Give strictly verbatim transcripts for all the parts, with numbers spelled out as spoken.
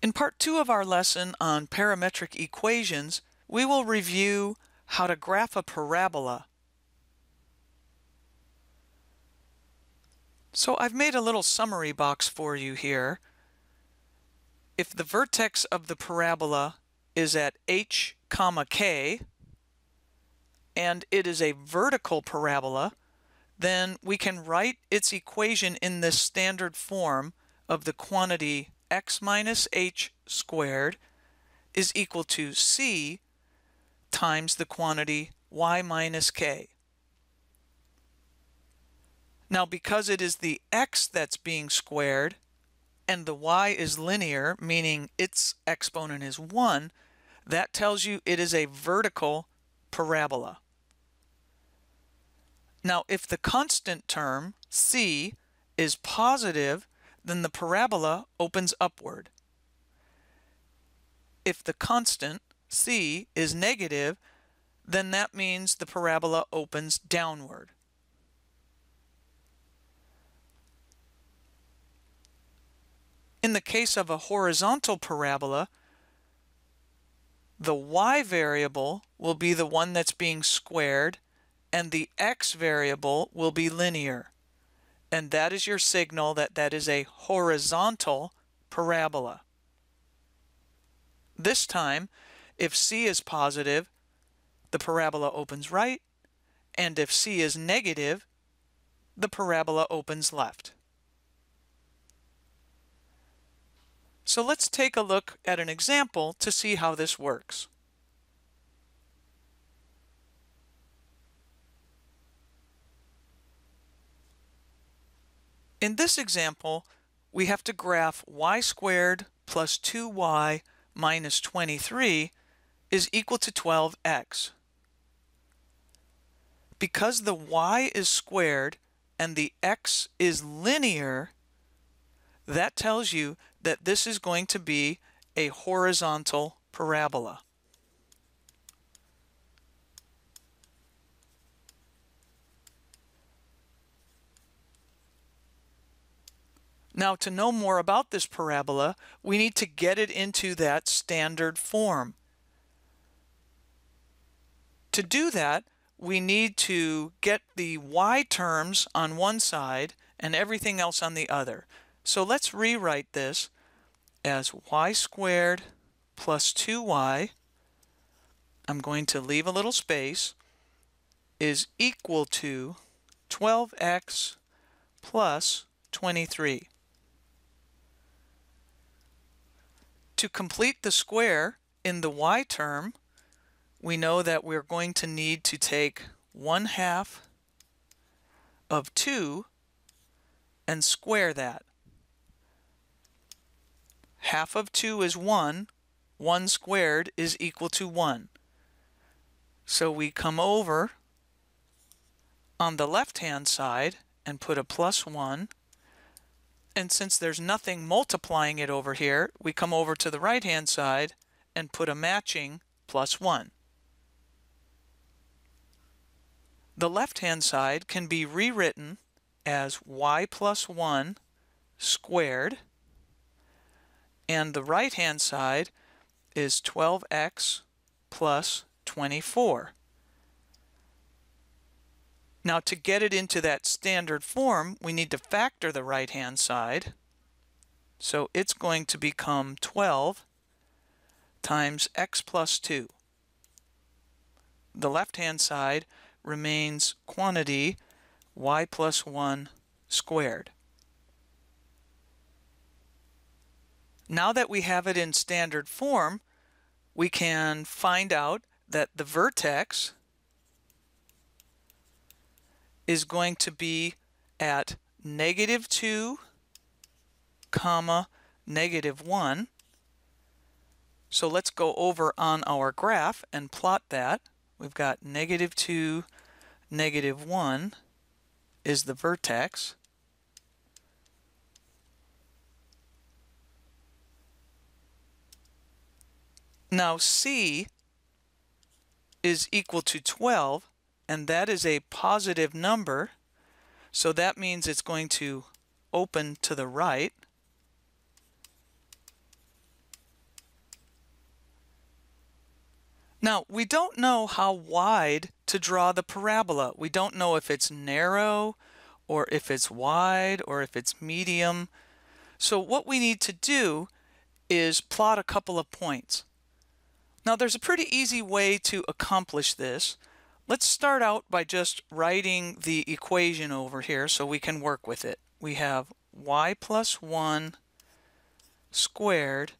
In part two of our lesson on parametric equations, we will review how to graph a parabola. So I've made a little summary box for you here. If the vertex of the parabola is at h comma k, and it is a vertical parabola, then we can write its equation in this standard form of the quantity x minus h squared is equal to c times the quantity y minus k. Now, because it is the x that's being squared and the y is linear, meaning its exponent is one, that tells you it is a vertical parabola. Now, if the constant term, c, is positive, then the parabola opens upward. If the constant, c, is negative, then that means the parabola opens downward. In the case of a horizontal parabola, the y variable will be the one that's being squared, and the x variable will be linear. And that is your signal that that is a horizontal parabola. This time, if c is positive, the parabola opens right, and if c is negative, the parabola opens left. So let's take a look at an example to see how this works. In this example, we have to graph y squared plus two y minus twenty-three is equal to twelve x. Because the y is squared and the x is linear, that tells you that this is going to be a horizontal parabola. Now, to know more about this parabola, we need to get it into that standard form. To do that, we need to get the y terms on one side and everything else on the other. So let's rewrite this as y squared plus two y, I'm going to leave a little space, is equal to twelve x plus twenty-three. To complete the square in the y term, we know that we're going to need to take one half of two and square that. Half of two is one, one squared is equal to one. So we come over on the left-hand side and put a plus one. And since there's nothing multiplying it over here, we come over to the right-hand side and put a matching plus one. The left-hand side can be rewritten as y plus one squared, and the right-hand side is twelve x plus twenty-four. Now, to get it into that standard form, we need to factor the right-hand side. So it's going to become twelve times x plus two. The left-hand side remains quantity y plus one squared. Now that we have it in standard form, we can find out that the vertex is going to be at negative two, comma, negative one. So let's go over on our graph and plot that. We've got negative two, negative one is the vertex. Now c is equal to twelve, and that is a positive number, so that means it's going to open to the right. Now, we don't know how wide to draw the parabola. We don't know if it's narrow or if it's wide or if it's medium. So what we need to do is plot a couple of points. Now, there's a pretty easy way to accomplish this. Let's start out by just writing the equation over here so we can work with it. We have y plus one squared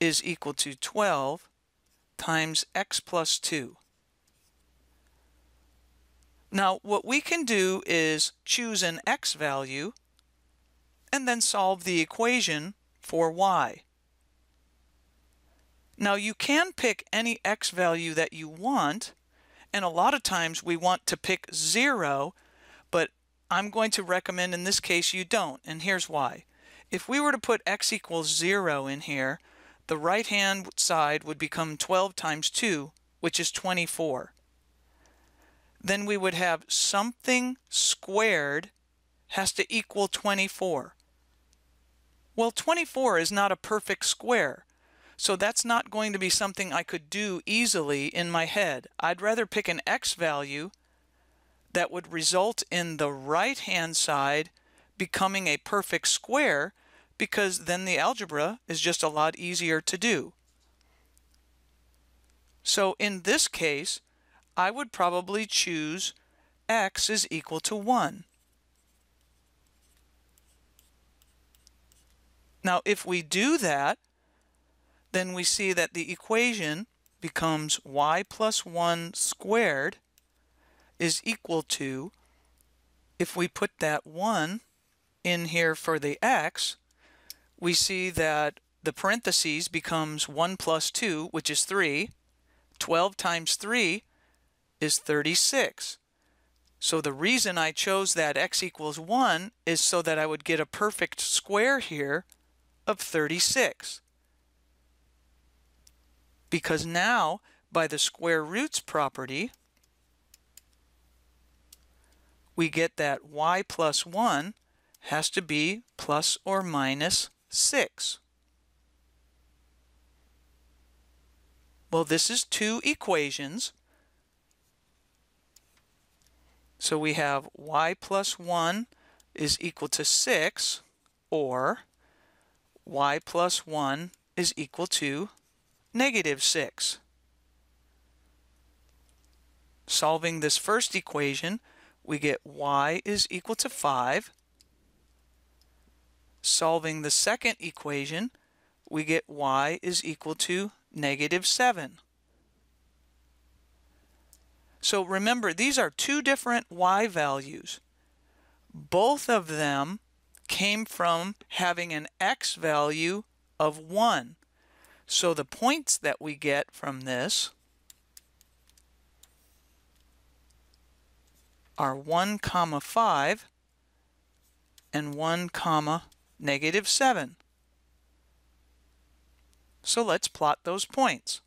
is equal to twelve times x plus two. Now, what we can do is choose an x value and then solve the equation for y. Now, you can pick any x value that you want, and a lot of times we want to pick zero, but I'm going to recommend in this case you don't, and here's why. If we were to put x equals zero in here, the right-hand side would become twelve times two, which is twenty-four. Then we would have something squared has to equal twenty-four. Well, twenty-four is not a perfect square, so that's not going to be something I could do easily in my head. I'd rather pick an x value that would result in the right-hand side becoming a perfect square, because then the algebra is just a lot easier to do. So in this case, I would probably choose x is equal to one. Now, if we do that, then we see that the equation becomes y plus one squared is equal to, if we put that one in here for the x, we see that the parentheses becomes one plus two, which is three. twelve times three is thirty-six. So the reason I chose that x equals one is so that I would get a perfect square here of thirty-six. Because now, by the square roots property, we get that y plus one has to be plus or minus six. Well, this is two equations. So we have y plus one is equal to six, or y plus one is equal to negative six. Solving this first equation, we get y is equal to five. Solving the second equation, we get y is equal to negative seven. So remember, these are two different y values. Both of them came from having an x value of one. So the points that we get from this are one comma five and one comma negative seven. So let's plot those points.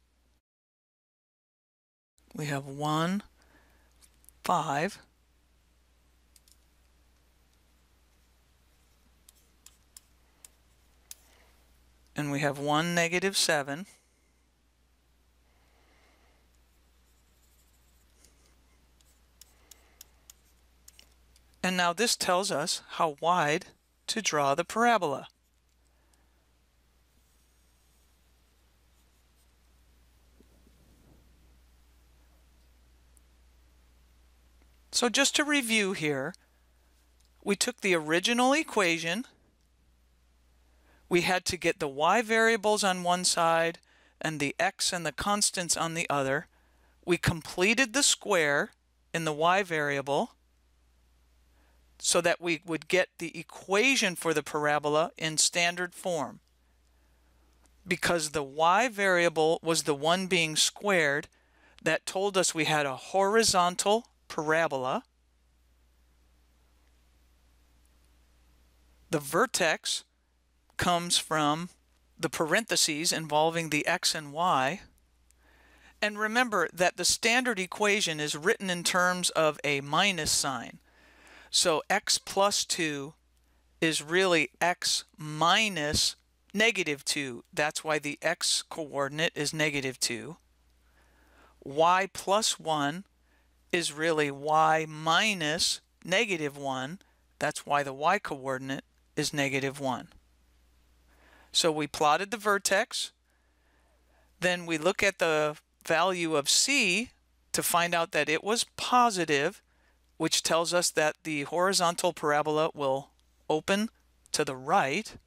We have one, five, and we have one, negative seven, and now this tells us how wide to draw the parabola. So just to review here, we took the original equation, we had to get the y variables on one side and the x and the constants on the other. We completed the square in the y variable so that we would get the equation for the parabola in standard form. Because the y variable was the one being squared, that told us we had a horizontal parabola. The vertex comes from the parentheses involving the x and y. And remember that the standard equation is written in terms of a minus sign. So x plus two is really x minus negative two. That's why the x coordinate is negative two. y plus one is really y minus negative one. That's why the y coordinate is negative one. So we plotted the vertex. Then we look at the value of c to find out that it was positive, which tells us that the horizontal parabola will open to the right.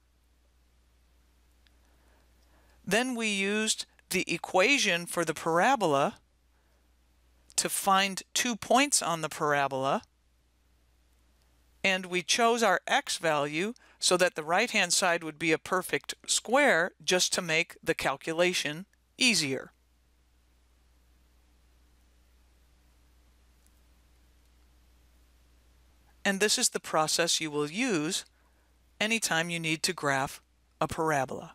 Then we used the equation for the parabola to find two points on the parabola, and we chose our x value so that the right-hand side would be a perfect square, just to make the calculation easier. And this is the process you will use anytime you need to graph a parabola.